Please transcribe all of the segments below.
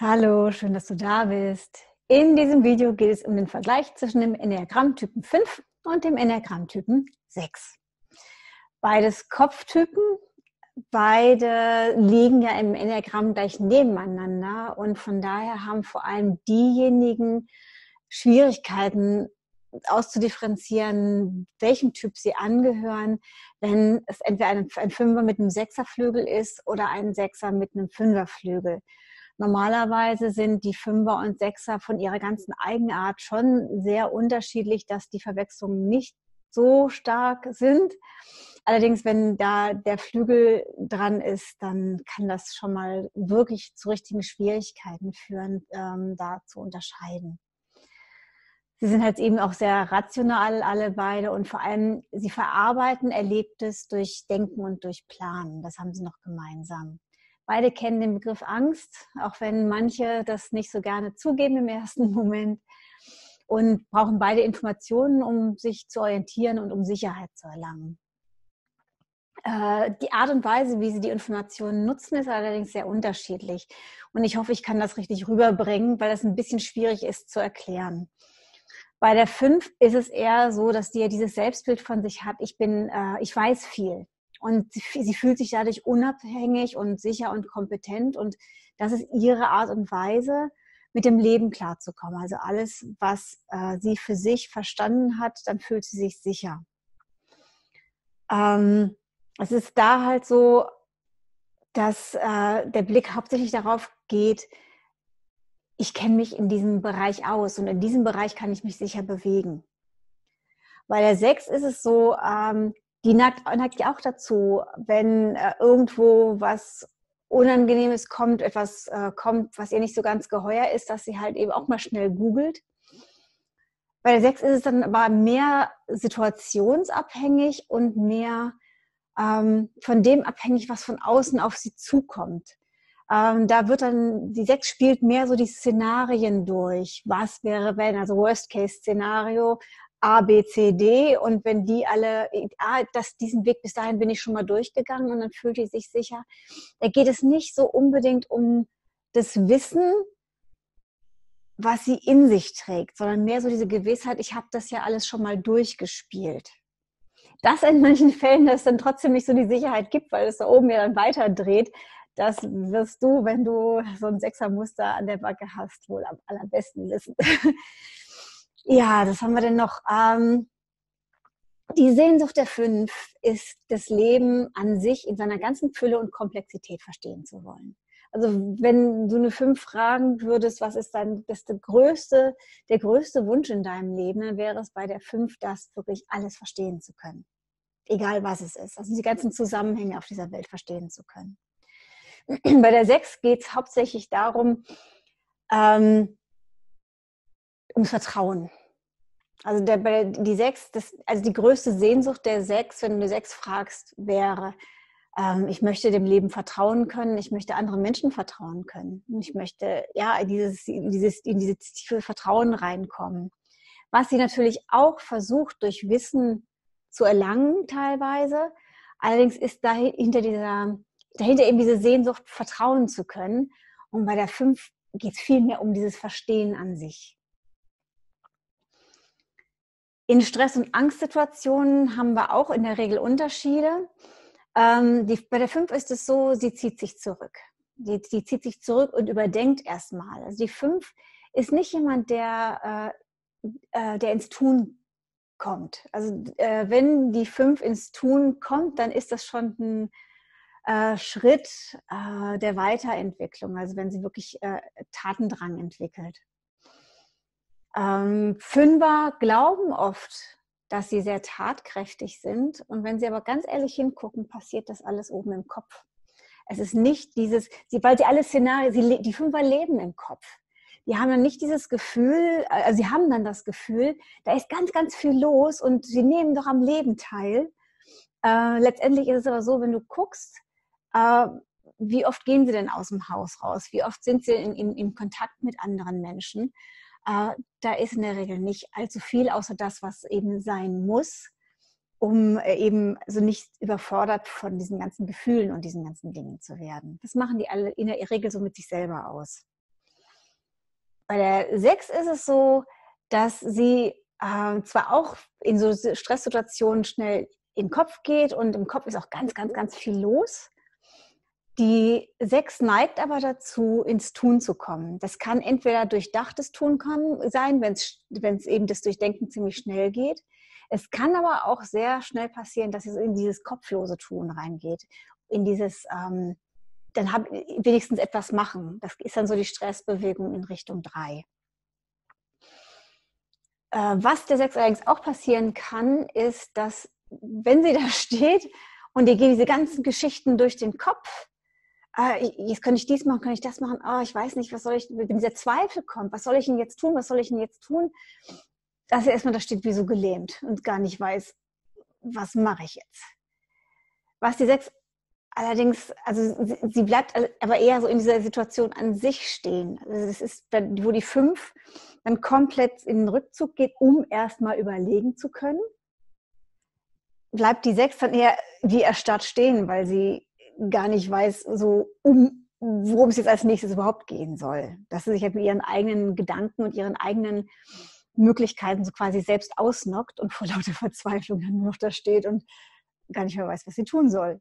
Hallo, schön, dass du da bist. In diesem Video geht es um den Vergleich zwischen dem Enneagramm-Typen 5 und dem Enneagramm-Typen 6. Beides Kopftypen, beide liegen ja im Enneagramm gleich nebeneinander und von daher haben vor allem diejenigen Schwierigkeiten auszudifferenzieren, welchem Typ sie angehören, wenn es entweder ein Fünfer mit einem Sechserflügel ist oder ein Sechser mit einem Fünferflügel. Normalerweise sind die Fünfer und Sechser von ihrer ganzen Eigenart schon sehr unterschiedlich, dass die Verwechslungen nicht so stark sind. Allerdings, wenn da der Flügel dran ist, dann kann das schon mal wirklich zu richtigen Schwierigkeiten führen, da zu unterscheiden. Sie sind halt eben auch sehr rational, alle beide, und vor allem, sie verarbeiten Erlebtes durch Denken und durch Planen. Das haben sie noch gemeinsam. Beide kennen den Begriff Angst, auch wenn manche das nicht so gerne zugeben im ersten Moment, und brauchen beide Informationen, um sich zu orientieren und um Sicherheit zu erlangen. Die Art und Weise, wie sie die Informationen nutzen, ist allerdings sehr unterschiedlich. Und ich hoffe, ich kann das richtig rüberbringen, weil das ein bisschen schwierig ist zu erklären. Bei der 5 ist es eher so, dass die ja dieses Selbstbild von sich hat, ich weiß viel. Und sie fühlt sich dadurch unabhängig und sicher und kompetent. Und das ist ihre Art und Weise, mit dem Leben klarzukommen. Also alles, was sie für sich verstanden hat, dann fühlt sie sich sicher. Es ist da halt so, dass der Blick hauptsächlich darauf geht, ich kenne mich in diesem Bereich aus und in diesem Bereich kann ich mich sicher bewegen. Bei der 6 ist es so, die neigt ja auch dazu, wenn irgendwo was Unangenehmes kommt, etwas kommt, was ihr nicht so ganz geheuer ist, dass sie halt eben auch mal schnell googelt. Bei der 6 ist es dann aber mehr situationsabhängig und mehr von dem abhängig, was von außen auf sie zukommt. Da wird dann, die 6 spielt mehr so die Szenarien durch. Was wäre, wenn, also Worst-Case-Szenario, A, B, C, D, und wenn die alle, diesen Weg bis dahin bin ich schon mal durchgegangen und dann fühlt die sich sicher. Da geht es nicht so unbedingt um das Wissen, was sie in sich trägt, sondern mehr so diese Gewissheit, ich habe das ja alles schon mal durchgespielt. Das in manchen Fällen, dass es dann trotzdem nicht so die Sicherheit gibt, weil es da oben ja dann weiterdreht, das wirst du, wenn du so ein Sechsermuster an der Backe hast, wohl am allerbesten wissen. Ja, das haben wir denn noch. Die Sehnsucht der 5 ist, das Leben an sich in seiner ganzen Fülle und Komplexität verstehen zu wollen. Also wenn du eine 5 fragen würdest, was ist dann der größte Wunsch in deinem Leben, dann wäre es bei der 5, das wirklich alles verstehen zu können. Egal was es ist. Also die ganzen Zusammenhänge auf dieser Welt verstehen zu können. Bei der 6 geht es hauptsächlich darum, ums Vertrauen. Also die größte Sehnsucht der 6, wenn du die 6 fragst, wäre, ich möchte dem Leben vertrauen können, ich möchte anderen Menschen vertrauen können, ich möchte in dieses tiefe Vertrauen reinkommen. Was sie natürlich auch versucht, durch Wissen zu erlangen teilweise, allerdings ist dahinter eben diese Sehnsucht, vertrauen zu können. Und bei der 5 geht es viel mehr um dieses Verstehen an sich. In Stress- und Angstsituationen haben wir auch in der Regel Unterschiede. Bei der 5 ist es so, sie zieht sich zurück. Sie zieht sich zurück und überdenkt erstmal. Also die 5 ist nicht jemand, der ins Tun kommt. Also wenn die 5 ins Tun kommt, dann ist das schon ein Schritt der Weiterentwicklung, also wenn sie wirklich Tatendrang entwickelt. Fünfer glauben oft, dass sie sehr tatkräftig sind, und wenn sie aber ganz ehrlich hingucken, passiert das alles oben im Kopf. Es ist nicht dieses, die Fünfer leben im Kopf. Die haben dann nicht dieses Gefühl, also sie haben dann das Gefühl, da ist ganz, ganz viel los und sie nehmen doch am Leben teil. Letztendlich ist es aber so, wenn du guckst, wie oft gehen sie denn aus dem Haus raus? Wie oft sind sie in Kontakt mit anderen Menschen? Da ist in der Regel nicht allzu viel, außer das, was eben sein muss, um eben so nicht überfordert von diesen ganzen Gefühlen und diesen ganzen Dingen zu werden. Das machen die alle in der Regel so mit sich selber aus. Bei der 6 ist es so, dass sie zwar auch in so Stresssituationen schnell in den Kopf geht und im Kopf ist auch ganz, ganz, ganz viel los. Die 6 neigt aber dazu, ins Tun zu kommen. Das kann entweder durchdachtes Tun sein, wenn es eben das Durchdenken ziemlich schnell geht. Es kann aber auch sehr schnell passieren, dass es in dieses kopflose Tun reingeht, in dieses dann wenigstens etwas machen. Das ist dann so die Stressbewegung in Richtung 3. Was der 6 allerdings auch passieren kann, ist, dass wenn sie da steht und ihr geht diese ganzen Geschichten durch den Kopf, jetzt könnte ich dies machen, kann ich das machen, ich weiß nicht, was soll ich, wenn dieser Zweifel kommt, was soll ich denn jetzt tun, dass er erstmal da steht wie so gelähmt und gar nicht weiß, was mache ich jetzt. Was die 6 allerdings, also sie bleibt aber eher so in dieser Situation an sich stehen. Also das ist, wo die 5 dann komplett in den Rückzug geht, um erstmal überlegen zu können. Bleibt die 6 dann eher wie erstarrt stehen, weil sie gar nicht weiß, so worum es jetzt als nächstes überhaupt gehen soll. Dass sie sich halt mit ihren eigenen Gedanken und ihren eigenen Möglichkeiten so quasi selbst ausnockt und vor lauter Verzweiflung dann nur noch da steht und gar nicht mehr weiß, was sie tun soll.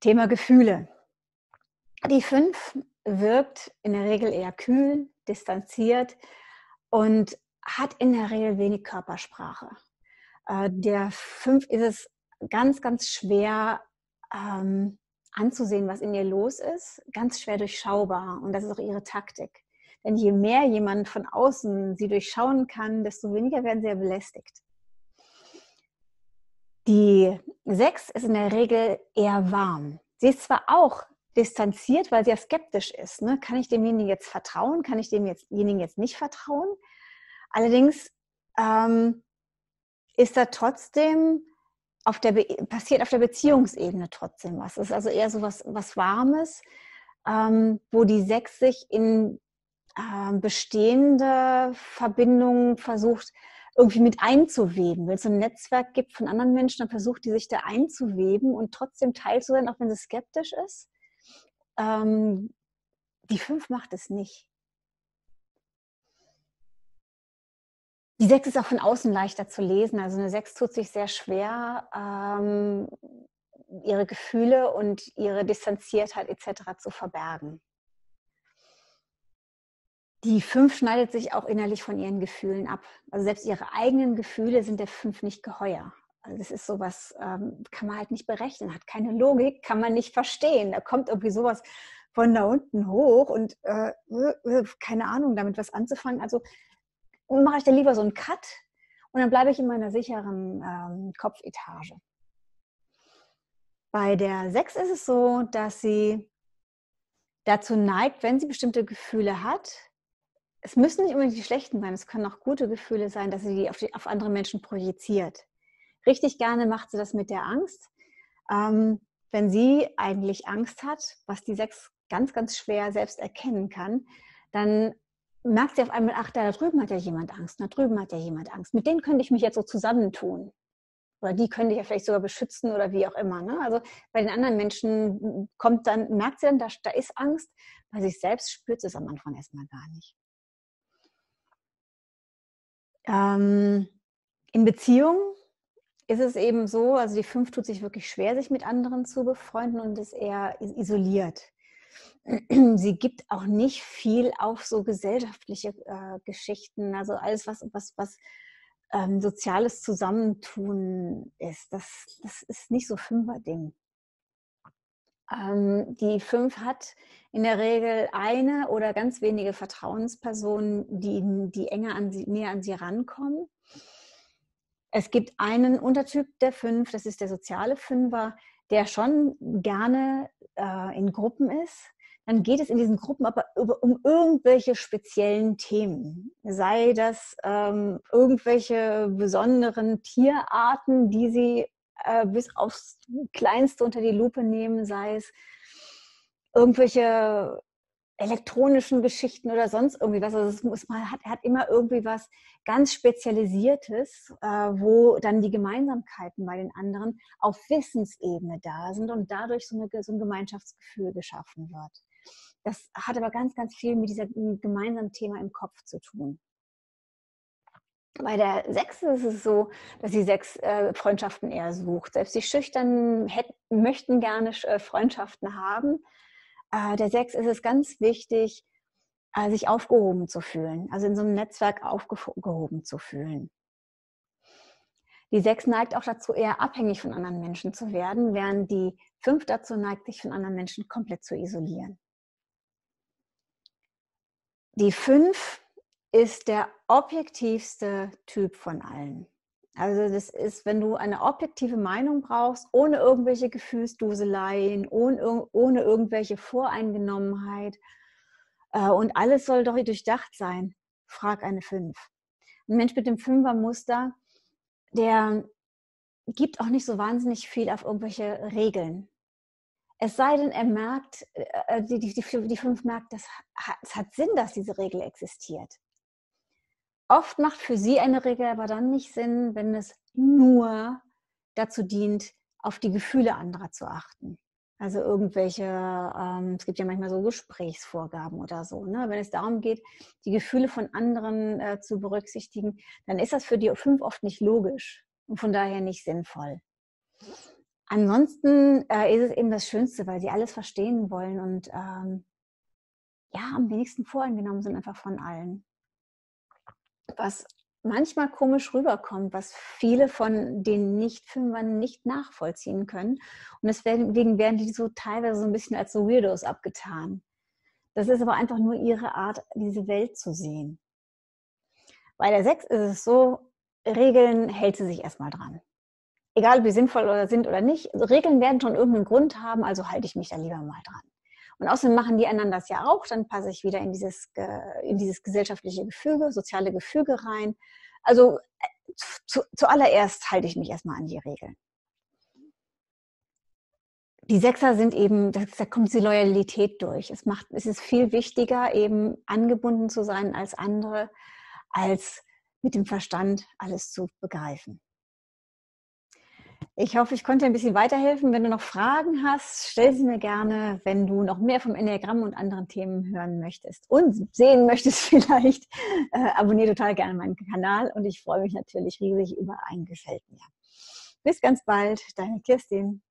Thema Gefühle. Die 5 wirkt in der Regel eher kühl, distanziert und hat in der Regel wenig Körpersprache. Der 5 ist es ganz, ganz schwer anzusehen, was in ihr los ist, ganz schwer durchschaubar und das ist auch ihre Taktik. Denn je mehr jemand von außen sie durchschauen kann, desto weniger werden sie ja belästigt. Die 6 ist in der Regel eher warm. Sie ist zwar auch distanziert, weil sie ja skeptisch ist. Ne? Kann ich demjenigen jetzt vertrauen? Kann ich demjenigen jetzt nicht vertrauen? Allerdings ist da trotzdem passiert auf der Beziehungsebene trotzdem was. Es ist also eher so was Warmes, wo die 6 sich in bestehende Verbindungen versucht, irgendwie mit einzuweben. Wenn es so ein Netzwerk gibt von anderen Menschen, dann versucht die sich da einzuweben und trotzdem Teil zu sein, auch wenn sie skeptisch ist. Die 5 macht es nicht. Die 6 ist auch von außen leichter zu lesen. Also eine 6 tut sich sehr schwer, ihre Gefühle und ihre Distanziertheit etc. zu verbergen. Die 5 schneidet sich auch innerlich von ihren Gefühlen ab. Also selbst ihre eigenen Gefühle sind der 5 nicht geheuer. Also das ist sowas, kann man halt nicht berechnen, hat keine Logik, kann man nicht verstehen. Da kommt irgendwie sowas von da unten hoch und keine Ahnung, damit was anzufangen. Also mache ich dann lieber so einen Cut und dann bleibe ich in meiner sicheren Kopfetage. Bei der 6 ist es so, dass sie dazu neigt, wenn sie bestimmte Gefühle hat, es müssen nicht unbedingt die schlechten sein, es können auch gute Gefühle sein, dass sie die auf andere Menschen projiziert. Richtig gerne macht sie das mit der Angst. Wenn sie eigentlich Angst hat, was die 6 ganz, ganz schwer selbst erkennen kann, dann merkt sie auf einmal, ach, da drüben hat ja jemand Angst, da drüben hat ja jemand Angst. Mit denen könnte ich mich jetzt so zusammentun. Oder die könnte ich ja vielleicht sogar beschützen oder wie auch immer. Ne? Also bei den anderen Menschen merkt sie dann, da ist Angst. Bei sich selbst spürt sie es am Anfang erstmal gar nicht. In Beziehungen ist es eben so, also die 5 tut sich wirklich schwer, sich mit anderen zu befreunden und ist eher isoliert. Sie gibt auch nicht viel auf so gesellschaftliche Geschichten, also alles, was soziales Zusammentun ist. Das ist nicht so 5er-Ding. Die 5 hat in der Regel eine oder ganz wenige Vertrauenspersonen, die näher an sie rankommen. Es gibt einen Untertyp der 5, das ist der soziale 5er, der schon gerne in Gruppen ist. Dann geht es in diesen Gruppen aber um irgendwelche speziellen Themen. Sei das irgendwelche besonderen Tierarten, die sie bis aufs Kleinste unter die Lupe nehmen, sei es irgendwelche elektronischen Geschichten oder sonst irgendwie was. Also er hat immer irgendwie was ganz Spezialisiertes, wo dann die Gemeinsamkeiten bei den anderen auf Wissensebene da sind und dadurch so ein Gemeinschaftsgefühl geschaffen wird. Das hat aber ganz, ganz viel mit diesem gemeinsamen Thema im Kopf zu tun. Bei der 6 ist es so, dass die 6 Freundschaften eher sucht. Selbst die Schüchternen möchten gerne Freundschaften haben. Der 6 ist es ganz wichtig, sich aufgehoben zu fühlen, also in so einem Netzwerk aufgehoben zu fühlen. Die 6 neigt auch dazu, eher abhängig von anderen Menschen zu werden, während die 5 dazu neigt, sich von anderen Menschen komplett zu isolieren. Die 5 ist der objektivste Typ von allen. Also das ist, wenn du eine objektive Meinung brauchst, ohne irgendwelche Gefühlsduseleien, ohne irgendwelche Voreingenommenheit und alles soll doch durchdacht sein, frag eine 5. Ein Mensch mit dem 5er-Muster, der gibt auch nicht so wahnsinnig viel auf irgendwelche Regeln. Es sei denn, er merkt, die 5 merkt, es hat Sinn, dass diese Regel existiert. Oft macht für sie eine Regel aber dann nicht Sinn, wenn es nur dazu dient, auf die Gefühle anderer zu achten. Also irgendwelche, es gibt ja manchmal so Gesprächsvorgaben oder so, ne? Wenn es darum geht, die Gefühle von anderen zu berücksichtigen, dann ist das für die 5 oft nicht logisch und von daher nicht sinnvoll. Ansonsten ist es eben das Schönste, weil sie alles verstehen wollen und ja, am wenigsten voreingenommen sind einfach von allen. Was manchmal komisch rüberkommt, was viele von den Nicht-Fünfern nicht nachvollziehen können. Und deswegen werden die so teilweise so ein bisschen als so Weirdos abgetan. Das ist aber einfach nur ihre Art, diese Welt zu sehen. Bei der 6 ist es so, Regeln hält sie sich erstmal dran. Egal, ob die sinnvoll sind oder nicht, Regeln werden schon irgendeinen Grund haben, also halte ich mich da lieber mal dran. Und außerdem machen die anderen das ja auch, dann passe ich wieder in dieses gesellschaftliche Gefüge, soziale Gefüge rein. Also zuallererst halte ich mich erstmal an die Regeln. Die 6er sind eben, da kommt die Loyalität durch. Es ist viel wichtiger, eben angebunden zu sein als andere, als mit dem Verstand alles zu begreifen. Ich hoffe, ich konnte dir ein bisschen weiterhelfen. Wenn du noch Fragen hast, stell sie mir gerne, wenn du noch mehr vom Enneagramm und anderen Themen hören möchtest und sehen möchtest vielleicht. Abonniere total gerne meinen Kanal und ich freue mich natürlich riesig über ein Gefällt mir. Bis ganz bald, deine Kirstin.